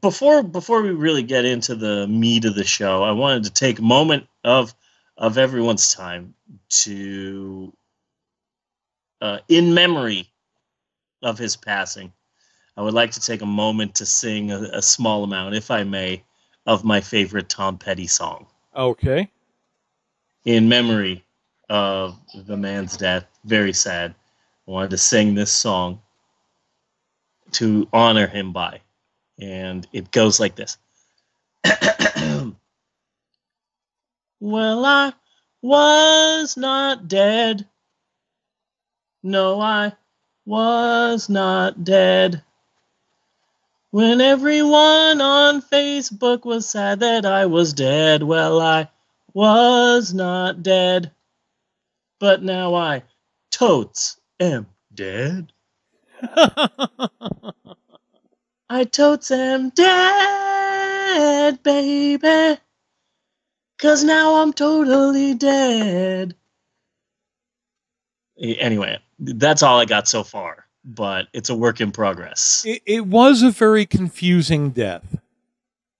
before we really get into the meat of the show, I wanted to take a moment of everyone's time to, in memory of his passing, I would like to take a moment to sing a small amount, if I may, of my favorite Tom Petty song. Okay. In memory of the man's death, very sad, I wanted to sing this song to honor him by. And it goes like this. Well, I was not dead. No, I was not dead. When everyone on Facebook was sad that I was dead, well, I was not dead. But now I totes am dead. I totes am dead, baby, 'cause now I'm totally dead. Anyway, that's all I got so far, but it's a work in progress. It was a very confusing death.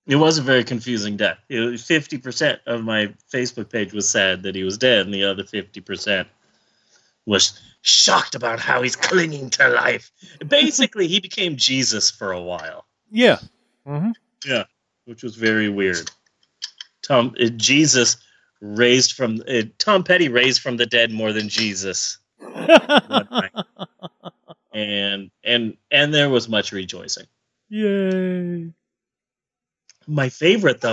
It was a very confusing death. 50% of my Facebook page was sad that he was dead, and the other 50% was shocked about how he's clinging to life. Basically, he became Jesus for a while. Yeah. Mm-hmm. Yeah, which was very weird. Tom Petty raised from the dead more than Jesus. And there was much rejoicing. Yay. My favorite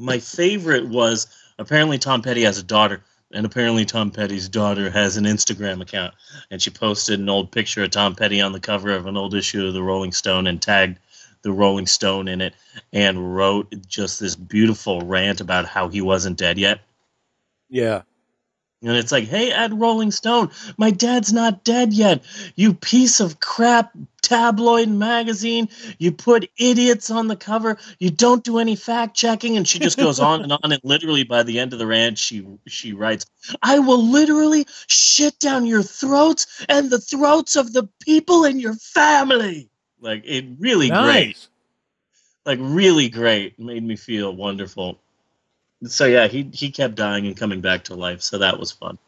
was, apparently Tom Petty has a daughter, and apparently Tom Petty's daughter has an Instagram account, and she posted an old picture of Tom Petty on the cover of an old issue of the Rolling Stone and tagged the Rolling Stone in it and wrote just this beautiful rant about how he wasn't dead yet. Yeah. And it's like, hey, at Rolling Stone, my dad's not dead yet. You piece of crap tabloid magazine. You put idiots on the cover. You don't do any fact checking. And she just goes on. And literally by the end of the rant, she writes, I will literally shit down your throats and the throats of the people in your family. Like, it really nice. Great. Like, really great. It made me feel wonderful. So yeah, he kept dying and coming back to life, so that was fun.